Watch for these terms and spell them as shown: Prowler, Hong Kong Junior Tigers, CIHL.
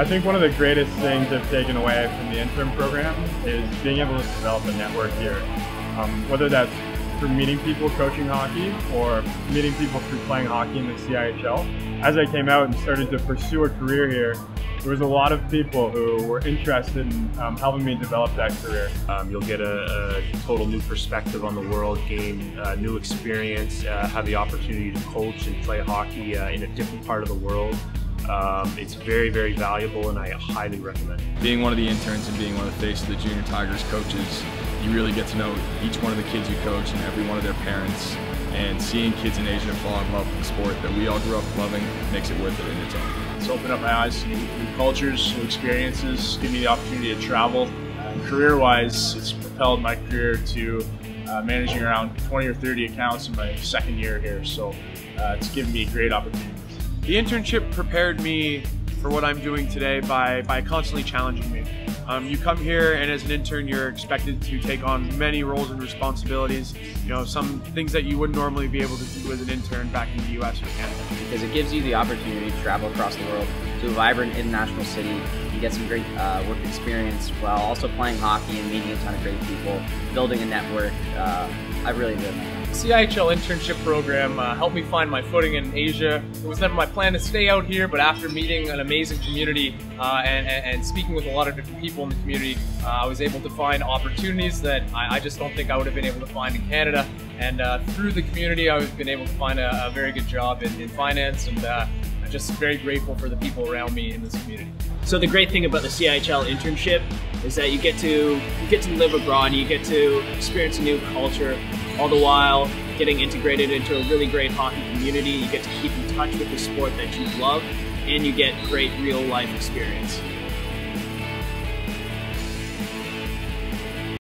I think one of the greatest things I've taken away from the interim program is being able to develop a network here. Whether that's through meeting people coaching hockey or meeting people through playing hockey in the CIHL. As I came out and started to pursue a career here, there was a lot of people who were interested in helping me develop that career. You'll get a total new perspective on the world, gain new experience, have the opportunity to coach and play hockey in a different part of the world. It's very, very valuable, and I highly recommend it. Being one of the interns and being one of the face of the Junior Tigers coaches, you really get to know each one of the kids you coach and every one of their parents. And seeing kids in Asia fall in love with the sport that we all grew up loving makes it worth it in its own. It's opened up my eyes to new cultures, new experiences, give me the opportunity to travel. Career-wise, it's propelled my career to managing around 20 or 30 accounts in my second year here, so it's given me great opportunities. The internship prepared me for what I'm doing today by constantly challenging me. You come here and as an intern you're expected to take on many roles and responsibilities, some things that you wouldn't normally be able to do as an intern back in the US or Canada. Because it gives you the opportunity to travel across the world to a vibrant international city and get some great work experience while also playing hockey and meeting a ton of great people, building a network. I really enjoyed that. The CIHL internship program helped me find my footing in Asia. It was never my plan to stay out here, but after meeting an amazing community and speaking with a lot of different people in the community, I was able to find opportunities that I just don't think I would have been able to find in Canada. And through the community, I've been able to find a very good job in finance, and I'm just very grateful for the people around me in this community. So the great thing about the CIHL internship is that you get to live abroad, you get to experience a new culture, all the while getting integrated into a really great hockey community. You get to keep in touch with the sport that you love, and you get great real-life experience.